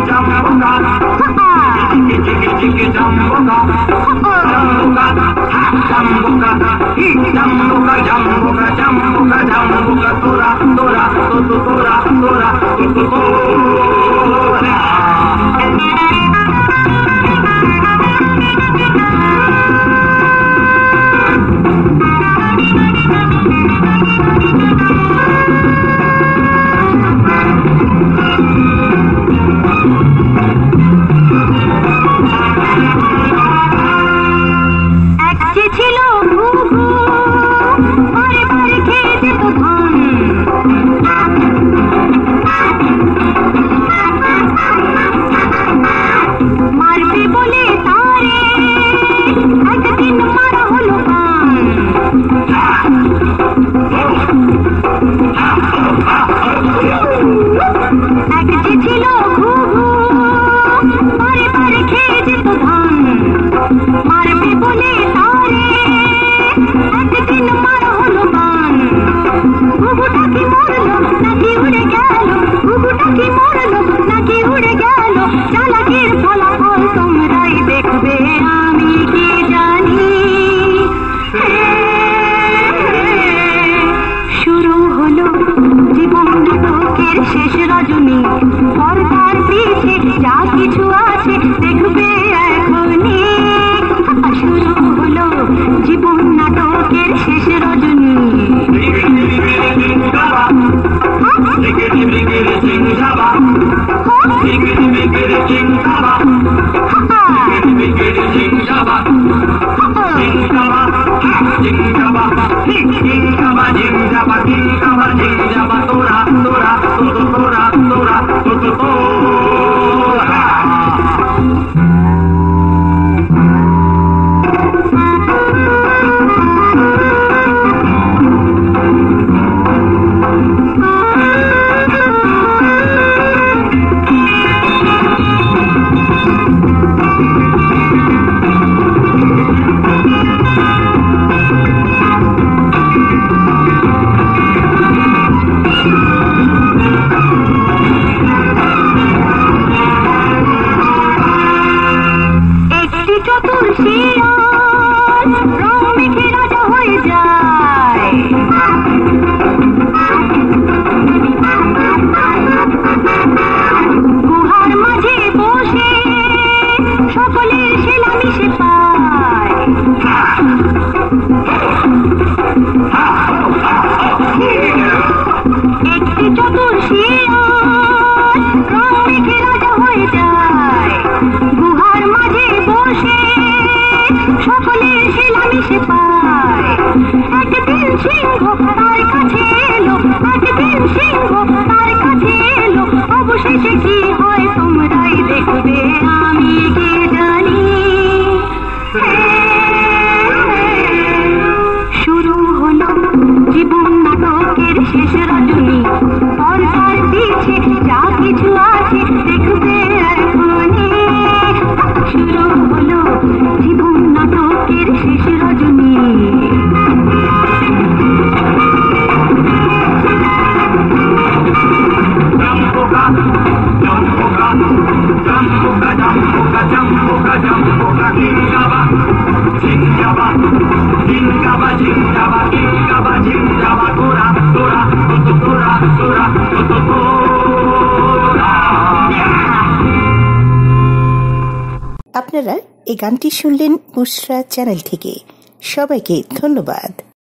আপনারা এই গানটি শুনলেন বুশরা চ্যানেল থেকে। সবাইকে ধন্যবাদ।